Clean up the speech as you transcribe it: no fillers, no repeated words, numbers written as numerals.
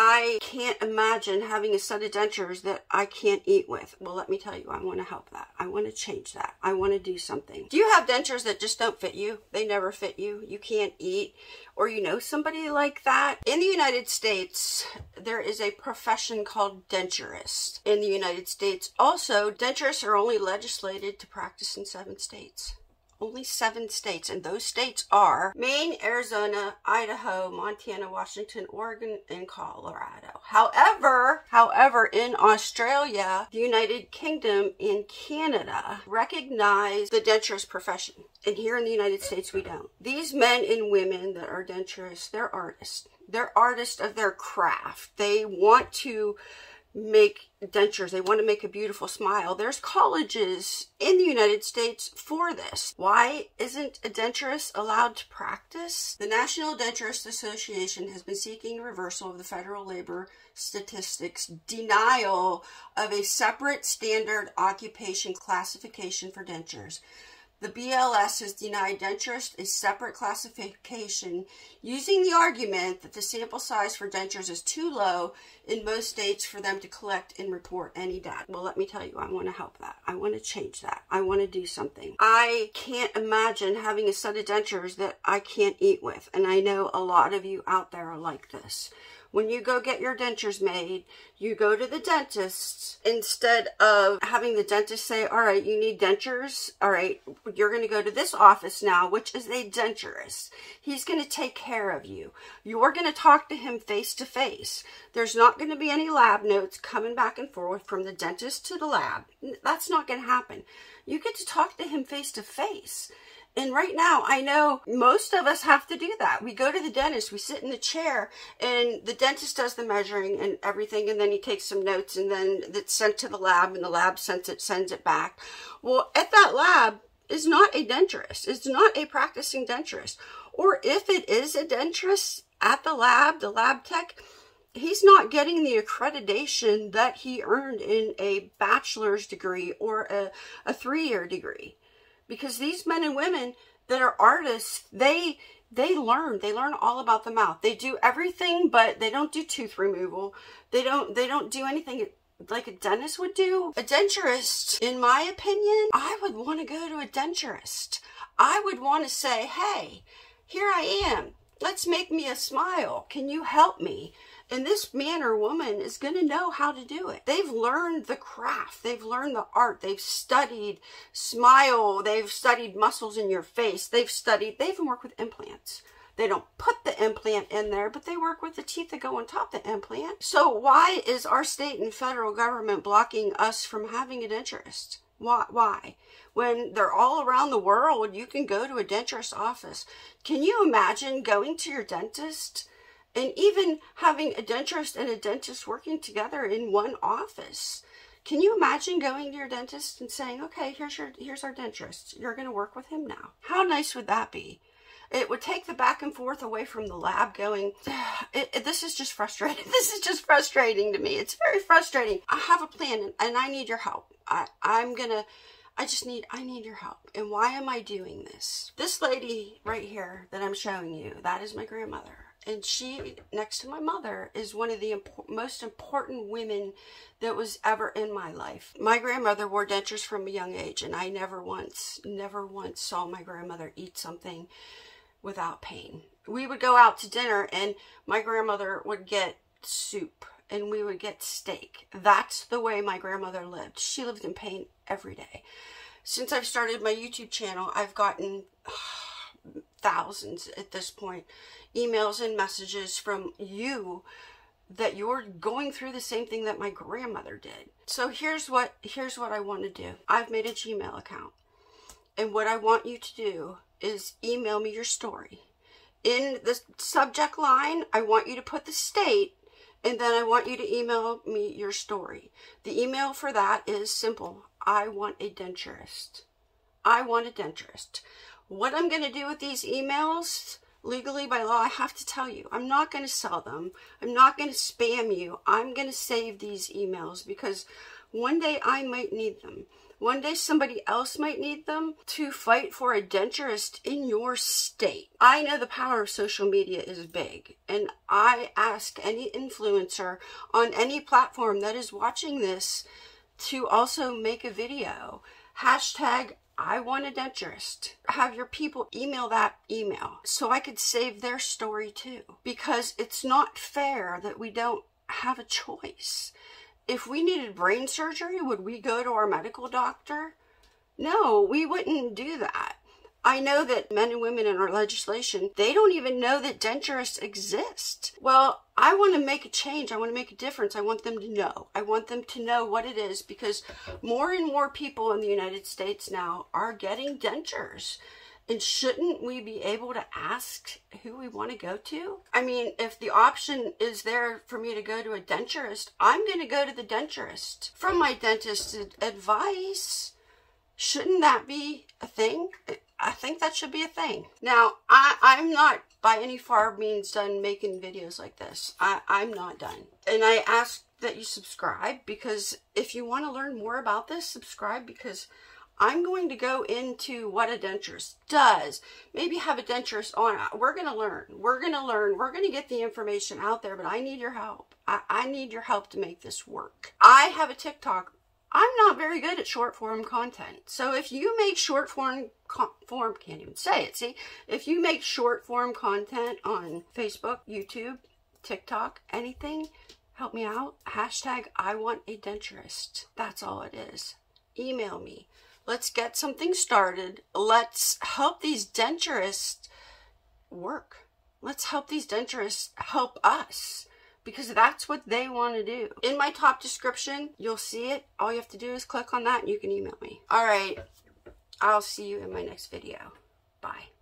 I can't imagine having a set of dentures that I can't eat with. Well, let me tell you, I want to help that. I want to change that. I want to do something. Do you have dentures that just don't fit you? They never fit you. You can't eat, or you know somebody like that? In the United States, there is a profession called denturist. In the United States, also, denturists are only legislated to practice in 7 states. Only 7 states, and those states are Maine, Arizona, Idaho, Montana, Washington, Oregon, and Colorado. However, in Australia, the United Kingdom, and Canada recognize the denturist profession. And here in the United States, we don't. These men and women that are denturists, they're artists. They're artists of their craft. They want to make dentures. They want to make a beautiful smile. There's colleges in the United States for this. Why isn't a denturist allowed to practice? The National Denturist Association has been seeking reversal of the Federal Labor Statistics denial of a separate standard occupation classification for dentures. The BLS has denied denturists a separate classification using the argument that the sample size for dentures is too low in most states for them to collect and report any data. Well, let me tell you, I want to help that. I want to change that. I want to do something. I can't imagine having a set of dentures that I can't eat with, and I know a lot of you out there are like this. When you go get your dentures made, you go to the dentist. Instead of having the dentist say, all right, you need dentures. All right, you're going to go to this office now, which is a denturist. He's going to take care of you. You're going to talk to him face to face. There's not going to be any lab notes coming back and forth from the dentist to the lab. That's not going to happen. You get to talk to him face to face. And right now, I know most of us have to do that. We go to the dentist, we sit in the chair, and the dentist does the measuring and everything, and then he takes some notes, and then it's sent to the lab, and the lab sends it back. Well, at that lab is not a denturist. It's not a practicing denturist. Or if it is a denturist at the lab tech, he's not getting the accreditation that he earned in a bachelor's degree or a 3-year degree. Because these men and women that are artists, they learn all about the mouth. They do everything, but they don't do tooth removal. They don't do anything like a dentist would do. A denturist, in my opinion, I would want to go to a denturist. I would want to say, hey, here I am. Let's make me a smile. Can you help me? And this man or woman is going to know how to do it. They've learned the craft. They've learned the art. They've studied smile. They've studied muscles in your face. They even work with implants. They don't put the implant in there, but they work with the teeth that go on top of the implant. So why is our state and federal government blocking us from having a denturist? Why? When they're all around the world, you can go to a denturist office. Can you imagine going to your dentist? And even having a denturist and a dentist working together in one office. Can you imagine going to your dentist and saying, okay, here's our denturist. You're going to work with him now. How nice would that be? It would take the back and forth away from the lab going, this is just frustrating. This is just frustrating to me. It's very frustrating. I have a plan and I need your help. I need your help. And why am I doing this? This lady right here that I'm showing you, that is my grandmother. And she, next to my mother, is one of the most important women that was ever in my life. My grandmother wore dentures from a young age, and I never once saw my grandmother eat something without pain. We would go out to dinner, and my grandmother would get soup, and we would get steak. That's the way my grandmother lived. She lived in pain every day. Since I've started my YouTube channel, I've gotten thousands at this point, emails and messages from you that you're going through the same thing that my grandmother did. So here's what I want to do. I've made a Gmail account, and what I want you to do is email me your story. In the subject line, I want you to put the state, and then I want you to email me your story. The email for that is simple. I want a denturist. I want a denturist. What I'm going to do with these emails, legally by law, I have to tell you. I'm not going to sell them. I'm not going to spam you. I'm going to save these emails because one day I might need them. One day somebody else might need them to fight for a denturist in your state. I know the power of social media is big, and I ask any influencer on any platform that is watching this to also make a video. Hashtag I want a denturist. Have your people email that email so I could save their story too. Because it's not fair that we don't have a choice. If we needed brain surgery, would we go to our medical doctor? No, we wouldn't do that. I know that men and women in our legislation, they don't even know that denturists exist. Well, I want to make a change. I want to make a difference. I want them to know. I want them to know what it is, because more and more people in the United States now are getting dentures. And shouldn't we be able to ask who we want to go to? I mean, if the option is there for me to go to a denturist, I'm going to go to the denturist. From my dentist's advice, shouldn't that be a thing? I think that should be a thing. Now, I'm not by any far means done making videos like this. I'm not done. And I ask that you subscribe, because if you want to learn more about this, subscribe, because I'm going to go into what a denturist does. Maybe have a denturist on. We're going to learn. We're going to learn. We're going to get the information out there, but I need your help. I need your help to make this work. I have a TikTok. I'm not very good at short form content. So if you make short form, can't even say it, see? If you make short form content on Facebook, YouTube, TikTok, anything, help me out. Hashtag I want a denturist. That's all it is. Email me. Let's get something started. Let's help these denturists work. Let's help these denturists help us. Because that's what they want to do. In my top description, you'll see it. All you have to do is click on that and you can email me. All right, I'll see you in my next video. Bye.